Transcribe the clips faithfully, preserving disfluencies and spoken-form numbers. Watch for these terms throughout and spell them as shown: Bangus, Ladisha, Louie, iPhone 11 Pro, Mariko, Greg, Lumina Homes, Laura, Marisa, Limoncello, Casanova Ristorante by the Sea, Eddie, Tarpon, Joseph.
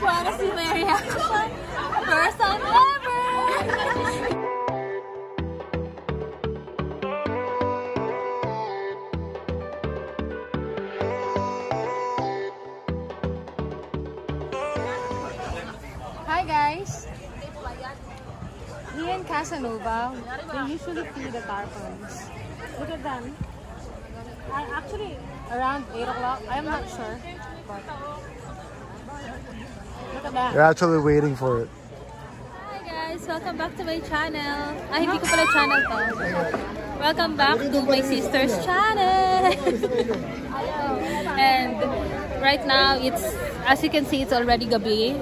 want to see my reaction. First time ever! Hi guys! Here in Casanova, we usually feed the tarpons. Look at them. I actually, around eight o'clock, I'm not sure, but look at that. You're actually waiting for it. Hi guys, welcome back to my channel. Ah, hindi ko pala channel to. Welcome back to my sister's channel. And right now, it's, as you can see, it's already gabi.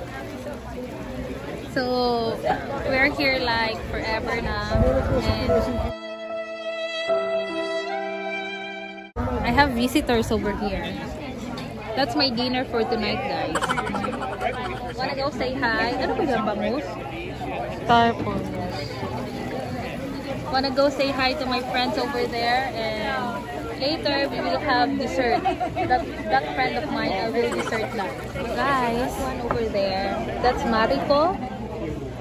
So, we're here like forever now. And I have visitors over here. That's my dinner for tonight, guys. Wanna go say hi? Ano ba yung bangus? Tarpon. Wanna go say hi to my friends over there, and later we will have dessert. That, that friend of mine, I will dessert now. Guys, one over there. That's Mariko,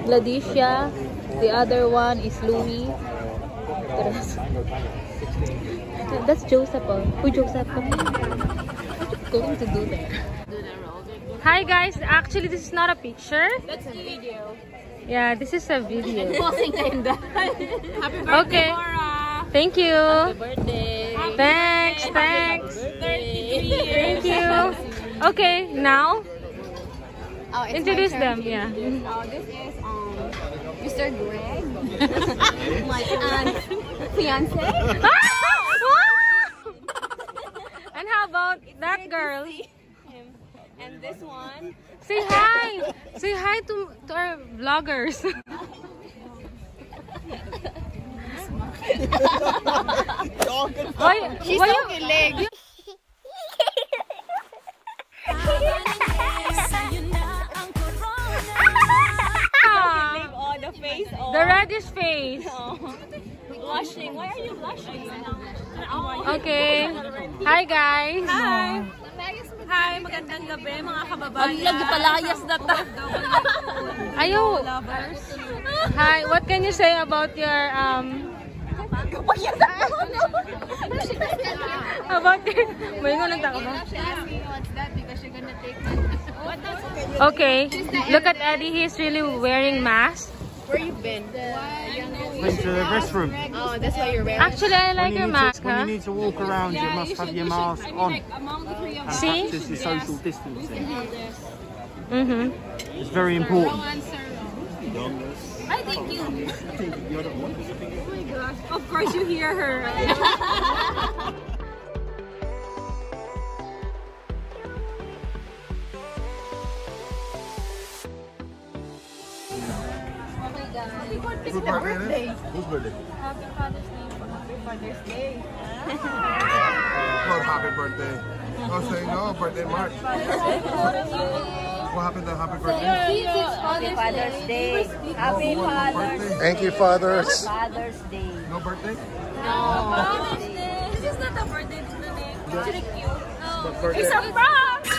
Ladisha. The other one is Louie. That's Joseph. Who Joseph? What you going to do there? Hi guys, actually this is not a picture. That's a video. Yeah, this is a video. Happy birthday, okay. Laura. Thank you. Happy birthday. Thanks, Happy thanks. Birthday. thirty-three years. Thank you. Okay, now oh, introduce them. Yeah. Oh, this is um Mister Greg. My aunt's fiance. And how about it's that girl? And this one. Say hi! Say hi to, to our vloggers. why, She's why so you, you... oh, the face off. The reddish face. Oh. Blushing. Why are you blushing? Oh. Okay. Hi guys. Hi. Hi, magandang gabi mga kababayan. Ang nagpalayas na ta. Ayo. Hi, what can you say about your um about it? May ngunang tao ba? What's that? Because you're gonna take my... Okay. Look at Eddie, he's really wearing mask. Where you been? Went to the restroom. Oh, that's why you're wearing. Actually, I like your you mask. To, huh? When you need to walk around, yeah, you must you have should, your mask should, I mean, on. Like, among the three and see? Practice the social distancing. Mm-hmm. It's very important. I think you. Oh my gosh! Of course, you hear her. Right? Happy Father's Day. Who's birthday? Happy Father's Day. Happy Father's Day. Oh, happy birthday. Oh, say no, birthday March. What happened to happy birthday? Happy Father's Day. Happy Father's Day. Thank you, fathers. Father's Day. No birthday? No. Father's Day. This is not a birthday, this is the name. It's really cute. No. It's a prank. It's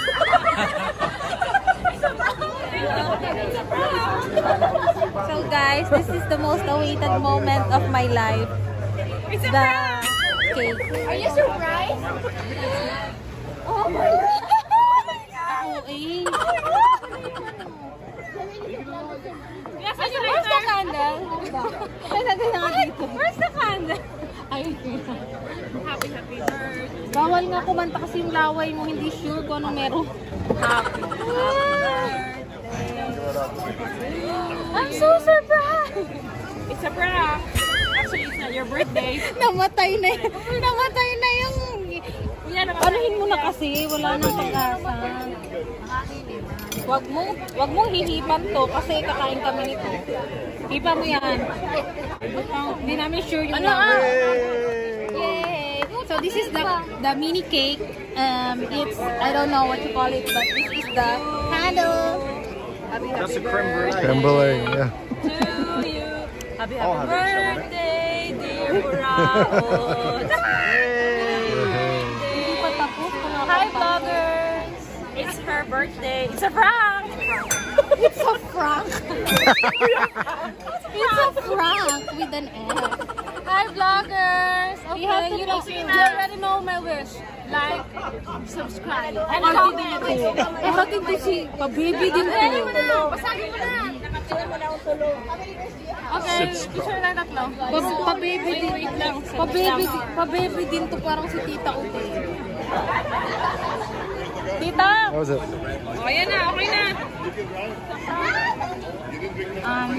a prank. It's a prank. So guys, this is the most awaited moment of my life. It's a surprise! Cake. Are you surprised? Oh my god! Oh my god! Yes, where's the candle? Where's the candle? Happy, happy birthday. Bawal nga kumanta kasi yung laway mo, hindi sure kung ano meron. Happy, happy. I'm so surprised! It's a prank! Actually, it's not your birthday. Namatay na yun. Namatay na yung... Anuhin mo na kasi. Wala nang pag-asa. Huwag mong, huwag mong hihipan to kasi kakain kami nito. Hipa mo yan. Hindi namin sure yung... Ano ah? Yay! So this is the, the mini cake. Um, it's... I don't know what you call it, but this is the... Hello! Happy, that's happy a creme brulee. Creme brulee, yeah. To you. Happy, happy I'll birthday, dear Raul. Hi, vloggers. It's her birthday. It's a prank. It's a prank with an F. Hi, vloggers. Okay, you, have to you, know, you already know my wish. Like, subscribe. And comment. Eh, pati hindi si Pabibi din ko. Ready mo na. Basagin mo na. Okay, picture na tatlo. Pabibi din. Pabibi din. Pabibi din to parang si tita ko. Tita! O, ayan na. Okay na. Um,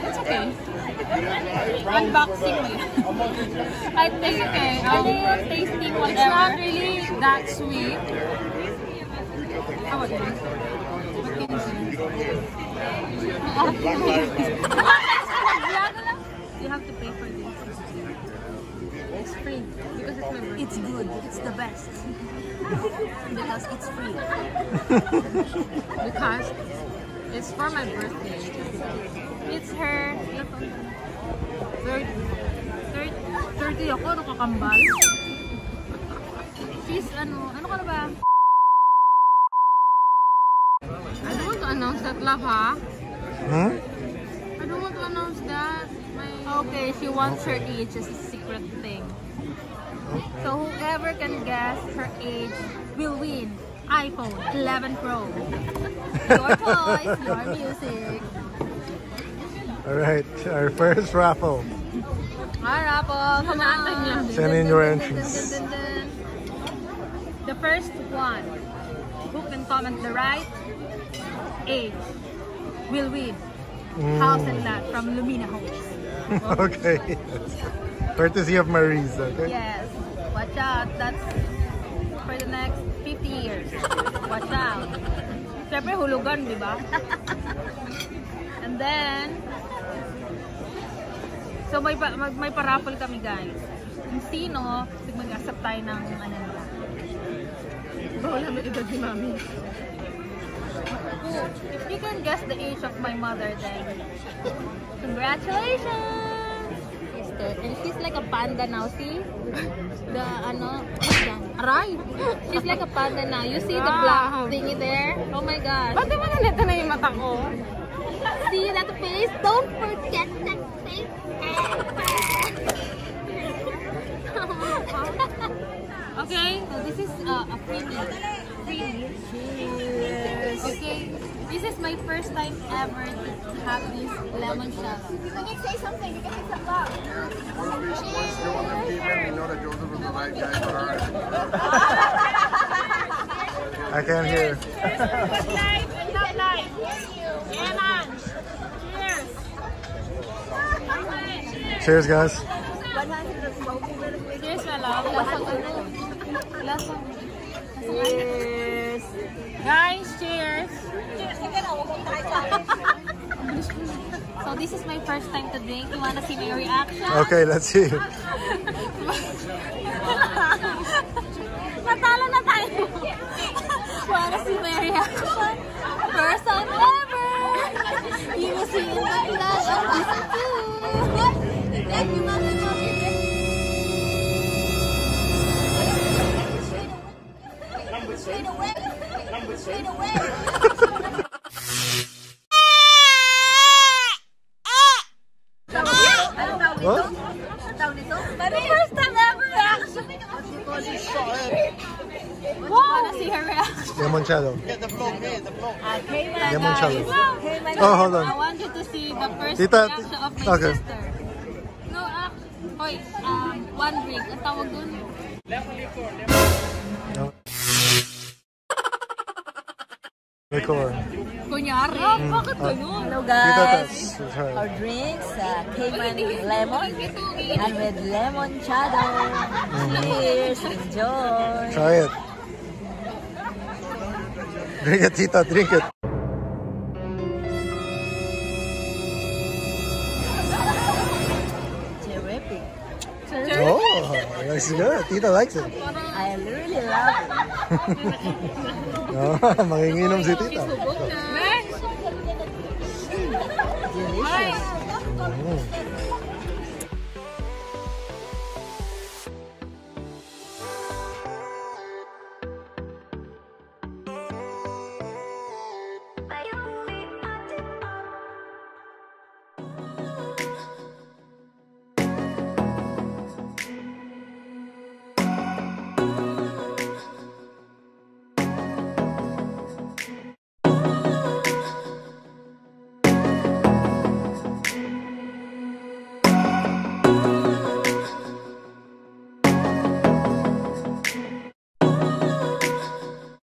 it's okay. Unboxing me. I think okay. I will taste it whatever. It's not really that sweet. How about this? You have to pay for this. It's free because it's my birthday. It's good. It's the best. Because it's free. Because it's for my birthday. It's her thirty ako, ano kakambal? She's ano, ano ka na ba? I don't want to announce that, love, ha? Huh? I don't want to announce that. My... Okay, she wants her age as a secret thing. So whoever can guess her age will win iPhone eleven Pro. Your toys, your music. Alright, our first raffle. Our raffle, come on. Send in your entrance. The first one who can comment the right age will win mm. house and lot from Lumina Homes. Okay. Courtesy of Marisa, okay? Yes. Watch out. That's for the next fifty years. Watch out. Siyempre hulugan, di ba? And then... So may, pa may paraffle kami, guys. Kung sino, mag-accept tayo ng ano nila. Bawal namin edad ni Mami. If you can guess the age of my mother, then congratulations! And she's like a panda now, see? The, ano, aray! She's like a panda now. You see the black thingy there? Oh my gosh. Bakit mo nalito na yung mata ko? See that face? Don't forget that face. Okay, so this is uh, a freebie. Cheers! Okay, this is my first time ever to have this lemon shot. You can say something, you can say something. We're still on the team and we know that Joseph was the right guy for her. I can't hear. Cheers, cheers for life and not life. Yeah, man. Cheers. Cheers, guys. Cheers, my love. Last one. Cheers. Guys, cheers. Cheers again. So this is my first time to drink. You want to see my reaction? Okay, let's see. Natalo na tayo. Want to see my reaction? First time ever. You will see in the flash of this too. Thank you, Mami. Straight away. Straight away. What? The first time ever reaction! Wanna see her reaction? Limoncello. Get the vlog here, the vlog. Okay, my guys. Oh, hold on. I want you to see the first Tita, reaction of my okay. sister. No, uh, hoy, uh, one drink. Ang tawag dun. Record. Kunyari. Mm. Bakit ganun? Hello guys, our drinks, uh, came in with lemon and with limoncello. Mm. Cheers, enjoy. Try it. Drink it, Tita, drink it. Terrific. Terrific. Oh, that's good. Tita likes it. I really love it. Oh, manginginom si Tita. Delicious. Mm.